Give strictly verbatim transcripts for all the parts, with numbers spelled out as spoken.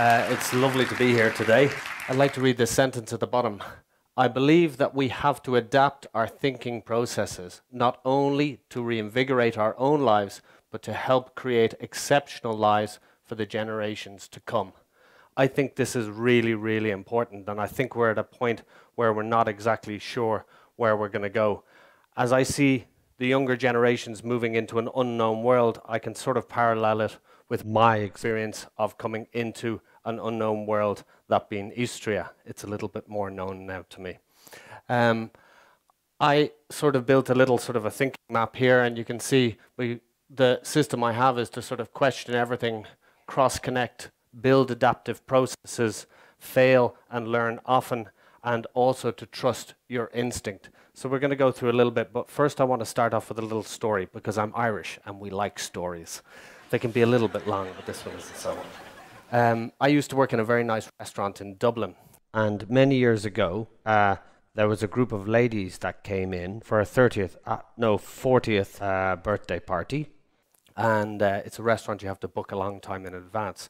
Uh, it's lovely to be here today. I'd like to read this sentence at the bottom. I believe that we have to adapt our thinking processes, not only to reinvigorate our own lives, but to help create exceptional lives for the generations to come. I think this is really, really important, and I think we're at a point where we're not exactly sure where we're going to go. As I see the younger generations moving into an unknown world, I can sort of parallel it with my experience of coming into an unknown world, that being Istria. It's a little bit more known now to me. Um, I sort of built a little sort of a thinking map here, and you can see we, the system I have is to sort of question everything, cross-connect, build adaptive processes, fail and learn often, and also to trust your instinct. So we're going to go through a little bit, but first I want to start off with a little story, because I'm Irish and we like stories. They can be a little bit long, but this one isn't so long. Um, I used to work in a very nice restaurant in Dublin, and many years ago uh, there was a group of ladies that came in for a thirtieth, uh, no, fortieth uh, birthday party, and uh, it's a restaurant you have to book a long time in advance.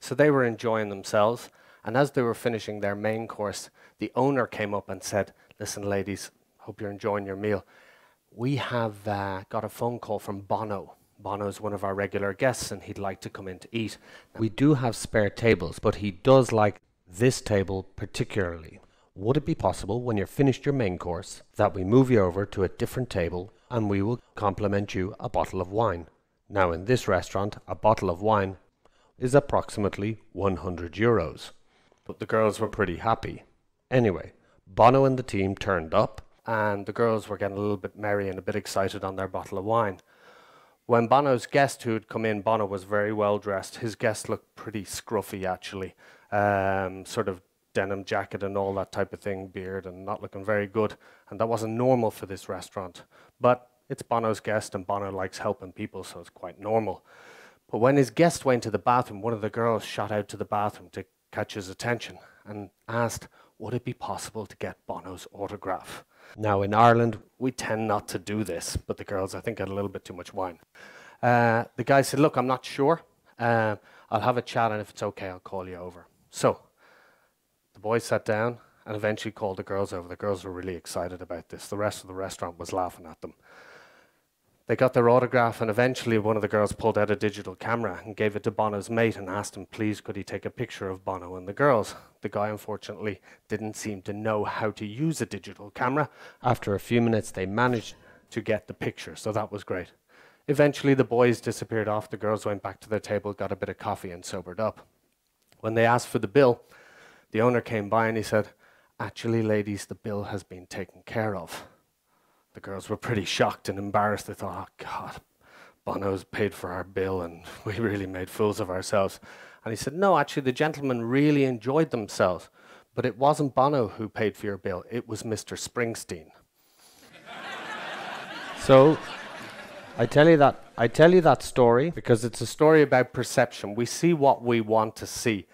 So they were enjoying themselves, and as they were finishing their main course, the owner came up and said, listen ladies, hope you're enjoying your meal. We have uh, got a phone call from Bono. Bono is one of our regular guests and he'd like to come in to eat. We do have spare tables, but he does like this table particularly. Would it be possible when you're finished your main course that we move you over to a different table and we will compliment you a bottle of wine? Now in this restaurant, a bottle of wine is approximately one hundred euros. But the girls were pretty happy. Anyway, Bono and the team turned up and the girls were getting a little bit merry and a bit excited on their bottle of wine. When Bono's guest who had come in, Bono was very well dressed. His guest looked pretty scruffy, actually. Um, sort of denim jacket and all that type of thing, beard, and not looking very good. And that wasn't normal for this restaurant. But it's Bono's guest, and Bono likes helping people, so it's quite normal. But when his guest went to the bathroom, one of the girls shot out to the bathroom to catch his attention and asked, would it be possible to get Bono's autograph? Now in Ireland, we tend not to do this, but the girls, I think, had a little bit too much wine. Uh, the guy said, look, I'm not sure. Uh, I'll have a chat, and if it's okay, I'll call you over. So the boys sat down and eventually called the girls over. The girls were really excited about this. The rest of the restaurant was laughing at them. They got their autograph, and eventually one of the girls pulled out a digital camera and gave it to Bono's mate and asked him, please, could he take a picture of Bono and the girls? The guy, unfortunately, didn't seem to know how to use a digital camera. After a few minutes, they managed to get the picture, so that was great. Eventually, the boys disappeared off. The girls went back to their table, got a bit of coffee, and sobered up. When they asked for the bill, the owner came by and he said, actually, ladies, the bill has been taken care of. The girls were pretty shocked and embarrassed. They thought, oh God, Bono's paid for our bill and we really made fools of ourselves. And he said, no, actually the gentlemen really enjoyed themselves, but it wasn't Bono who paid for your bill, it was Mister Springsteen. So, I tell you that, I tell you that story because it's a story about perception. We see what we want to see.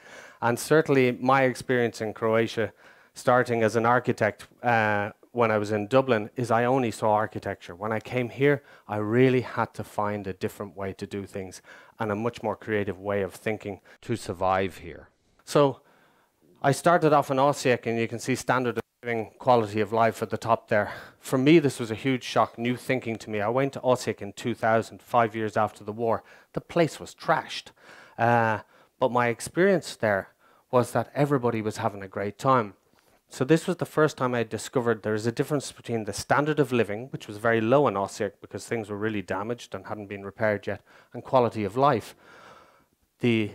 And certainly my experience in Croatia, starting as an architect, uh, when I was in Dublin, is I only saw architecture. When I came here, I really had to find a different way to do things and a much more creative way of thinking to survive here. So I started off in Osijek, and you can see standard of living, quality of life at the top there. For me, this was a huge shock, new thinking to me. I went to Osijek in two thousand, five years after the war. The place was trashed. Uh, but my experience there was that everybody was having a great time. So this was the first time I discovered there is a difference between the standard of living, which was very low in Osijek because things were really damaged and hadn't been repaired yet, and quality of life. The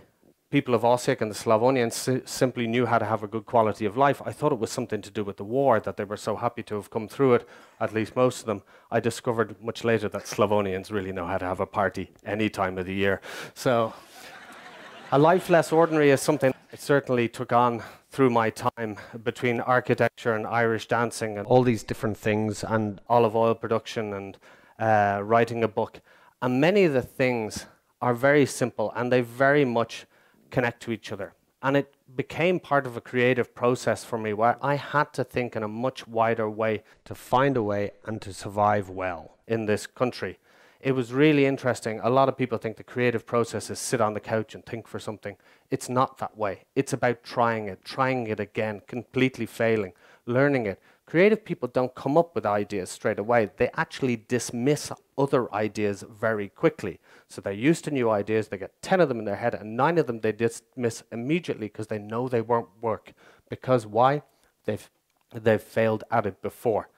people of Osijek and the Slavonians si simply knew how to have a good quality of life. I thought it was something to do with the war, that they were so happy to have come through it, at least most of them. I discovered much later that Slavonians really know how to have a party any time of the year. So a life less ordinary is something it certainly took on through my time between architecture and Irish dancing and all these different things and olive oil production and uh, writing a book. And many of the things are very simple and they very much connect to each other. And it became part of a creative process for me where I had to think in a much wider way to find a way and to survive well in this country. it was really interesting. A lot of people think the creative process is sit on the couch and think for something. It's not that way. It's about trying it, trying it again, completely failing, learning it. Creative people don't come up with ideas straight away. They actually dismiss other ideas very quickly. So they're used to new ideas. They get ten of them in their head, and nine of them they dismiss immediately because they know they won't work. Because why? They've, they've failed at it before.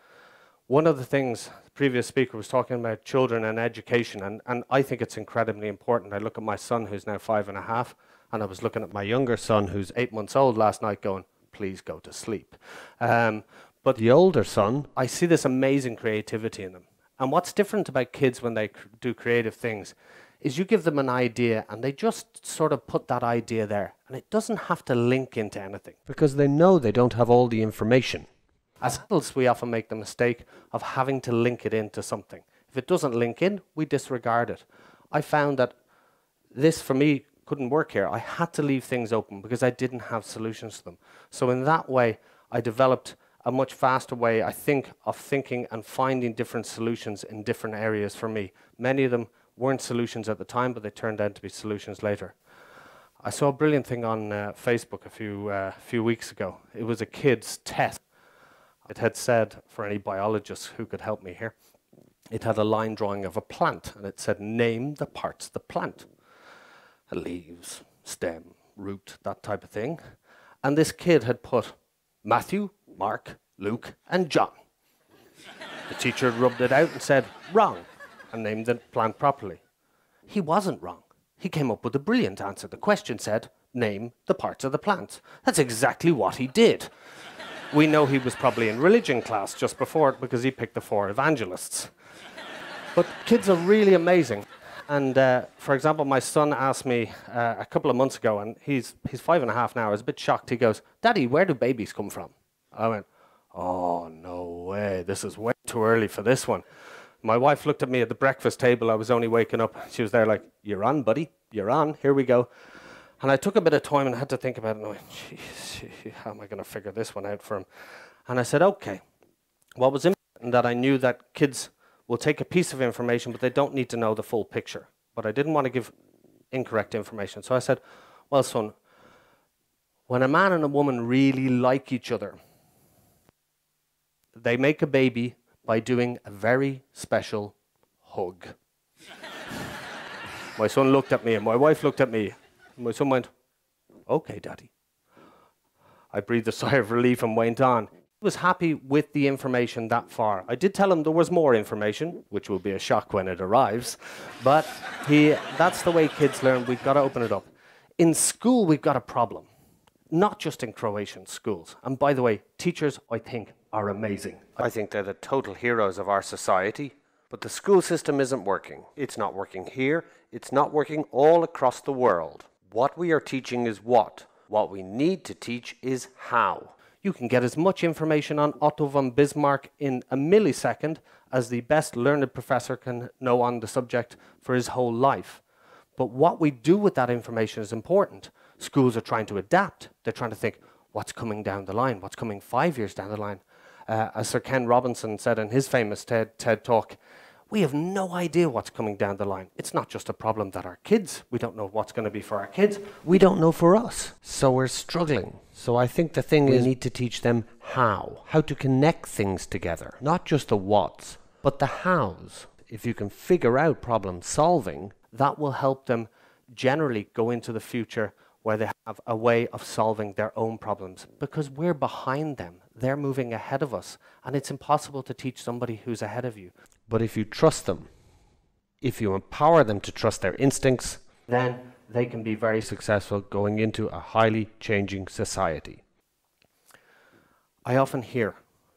One of the things the previous speaker was talking about, children and education, and, and I think it's incredibly important. I look at my son, who's now five and a half, and I was looking at my younger son, who's eight months old last night, going, please go to sleep. Um, But the older son, I see this amazing creativity in them. And what's different about kids when they cr do creative things is you give them an idea and they just sort of put that idea there. And it doesn't have to link into anything. Because they know they don't have all the information. As adults, we often make the mistake of having to link it into something. If it doesn't link in, we disregard it. I found that this, for me, couldn't work here. I had to leave things open because I didn't have solutions to them. So in that way, I developed a much faster way, I think, of thinking and finding different solutions in different areas for me. Many of them weren't solutions at the time, but they turned out to be solutions later. I saw a brilliant thing on uh, Facebook a few, uh, few weeks ago. It was a kid's test. It had said, for any biologists who could help me here, it had a line drawing of a plant, and it said, name the parts of the plant. Leaves, stem, root, that type of thing. And this kid had put Matthew, Mark, Luke, and John. The teacher rubbed it out and said, wrong, and named the plant properly. He wasn't wrong. He came up with a brilliant answer. The question said, name the parts of the plant. That's exactly what he did. We know he was probably in religion class just before it because he picked the four evangelists. But kids are really amazing. And uh, for example, my son asked me uh, a couple of months ago, and he's, he's five and a half now, I was a bit shocked. He goes, Daddy, where do babies come from? I went, oh, no way. This is way too early for this one. My wife looked at me at the breakfast table. I was only waking up. She was there like, you're on, buddy. You're on. Here we go. And I took a bit of time and had to think about it. And I went, jeez, how am I going to figure this one out for him? And I said, okay. What was important that I knew that kids will take a piece of information, but they don't need to know the full picture. But I didn't want to give incorrect information. So I said, well, son, when a man and a woman really like each other, they make a baby by doing a very special hug. My son looked at me and my wife looked at me. My son went, okay, Daddy. I breathed a sigh of relief and went on. He was happy with the information that far. I did tell him there was more information, which will be a shock when it arrives. But he, that's the way kids learn. We've got to open it up. In school, we've got a problem. Not just in Croatian schools. And by the way, teachers, I think, are amazing. I think they're the total heroes of our society. But the school system isn't working. It's not working here. It's not working all across the world. What we are teaching is what. What we need to teach is how. You can get as much information on Otto von Bismarck in a millisecond as the best learned professor can know on the subject for his whole life. But what we do with that information is important. Schools are trying to adapt. They're trying to think, what's coming down the line? What's coming five years down the line? Uh, as Sir Ken Robinson said in his famous TED, TED Talk, we have no idea what's coming down the line. It's not just a problem that our kids, we don't know what's going to be for our kids. We don't know for us. So we're struggling. So I think the thing we is, we need to teach them how. How to connect things together. Not just the whats, but the hows. If you can figure out problem solving, that will help them generally go into the future where they have a way of solving their own problems. Because we're behind them. They're moving ahead of us. And it's impossible to teach somebody who's ahead of you. But if you trust them, if you empower them to trust their instincts, then they can be very successful going into a highly changing society. I often hear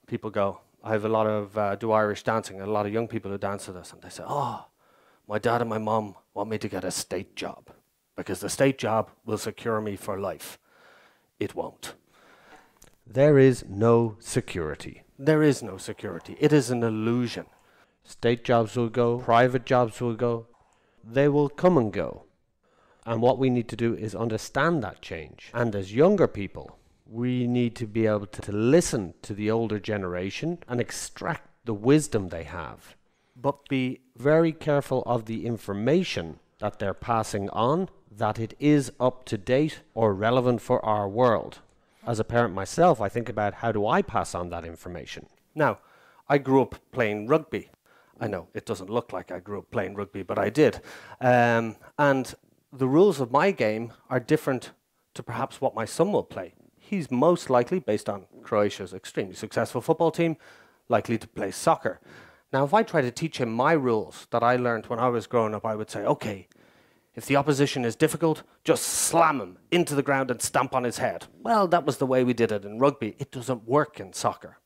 people go, I have a lot of, uh, do Irish dancing, and a lot of young people who dance with us, and they say, oh, my dad and my mom want me to get a state job, because the state job will secure me for life. It won't. There is no security. There is no security. It is an illusion. State jobs will go. Private jobs will go. They will come and go. And what we need to do is understand that change. And as younger people, we need to be able to, to listen to the older generation and extract the wisdom they have. but be very careful of the information that they're passing on, that it is up to date or relevant for our world. As a parent myself, I think about how do I pass on that information. Now, I grew up playing rugby. I know it doesn't look like I grew up playing rugby, but I did. Um, and the rules of my game are different to perhaps what my son will play. He's most likely, based on Croatia's extremely successful football team, likely to play soccer. Now, if I try to teach him my rules that I learned when I was growing up, I would say, okay, if the opposition is difficult, just slam him into the ground and stamp on his head. Well, that was the way we did it in rugby. It doesn't work in soccer.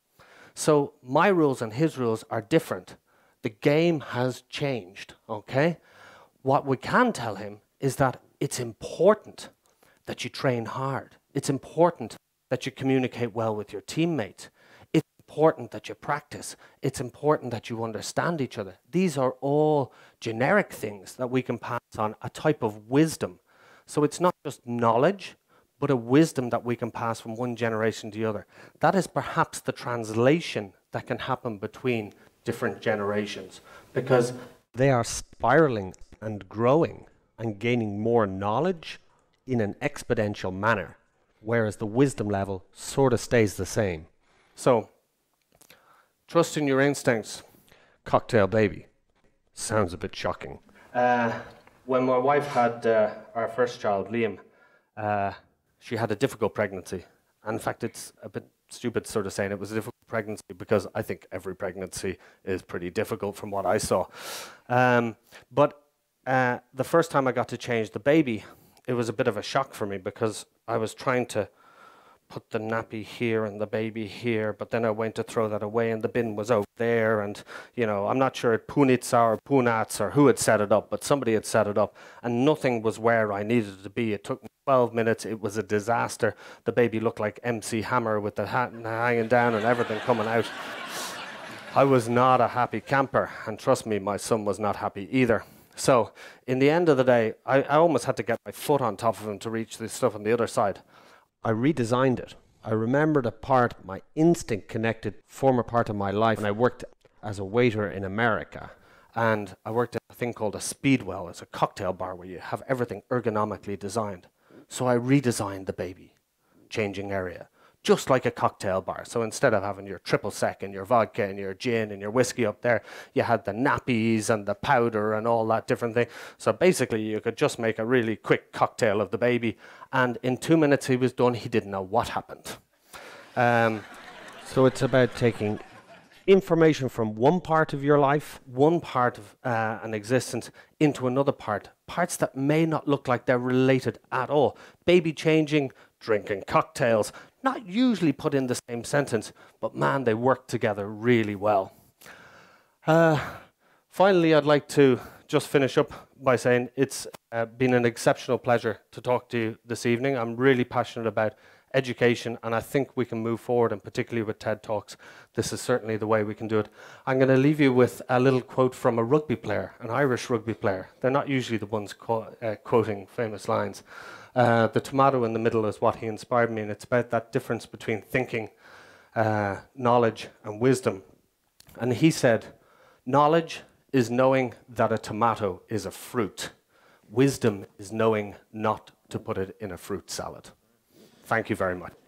So my rules and his rules are different. The game has changed, okay? What we can tell him is that it's important that you train hard. It's important that you communicate well with your teammates. It's important that you practice. It's important that you understand each other. These are all generic things that we can pass on, a type of wisdom. So it's not just knowledge, but a wisdom that we can pass from one generation to the other. That is perhaps the translation that can happen between different generations, because they are spiraling and growing and gaining more knowledge in an exponential manner, whereas the wisdom level sort of stays the same. So, trust in your instincts. Cocktail baby. Sounds a bit shocking. Uh, when my wife had uh, our first child, Liam, uh, she had a difficult pregnancy. And in fact, it's a bit stupid sort of saying it was a difficult pregnancy, because I think every pregnancy is pretty difficult from what I saw. Um, but uh, the first time I got to change the baby, it was a bit of a shock for me, because I was trying to put the nappy here and the baby here, but then I went to throw that away and the bin was over there, and, you know, I'm not sure if Punitsa or Punats or who had set it up, but somebody had set it up, and nothing was where I needed to be. It took me twelve minutes. It was a disaster. The baby looked like M C Hammer with the hat hanging down and everything coming out. I was not a happy camper, and trust me, my son was not happy either. So, in the end of the day, I, I almost had to get my foot on top of him to reach this stuff on the other side. I redesigned it. I remembered a part, my instinct connected, former part of my life, and I worked as a waiter in America. And I worked at a thing called a Speedwell. It's a cocktail bar where you have everything ergonomically designed. So I redesigned the baby, changing area, just like a cocktail bar. So instead of having your triple sec and your vodka and your gin and your whiskey up there, you had the nappies and the powder and all that different thing. So basically you could just make a really quick cocktail of the baby, and in two minutes he was done. He didn't know what happened. Um, so it's about taking information from one part of your life, one part of uh, an existence, into another part, parts that may not look like they're related at all. Baby changing, drinking cocktails, not usually put in the same sentence, but man, they work together really well. Uh, finally, I'd like to just finish up by saying it's uh, been an exceptional pleasure to talk to you this evening. I'm really passionate about education, and I think we can move forward, and particularly with TED Talks, this is certainly the way we can do it. I'm going to leave you with a little quote from a rugby player, an Irish rugby player. They're not usually the ones qu uh, quoting famous lines. Uh, the tomato in the middle is what he inspired me, and it's about that difference between thinking, uh, knowledge, and wisdom. And he said, knowledge is knowing that a tomato is a fruit. Wisdom is knowing not to put it in a fruit salad. Thank you very much.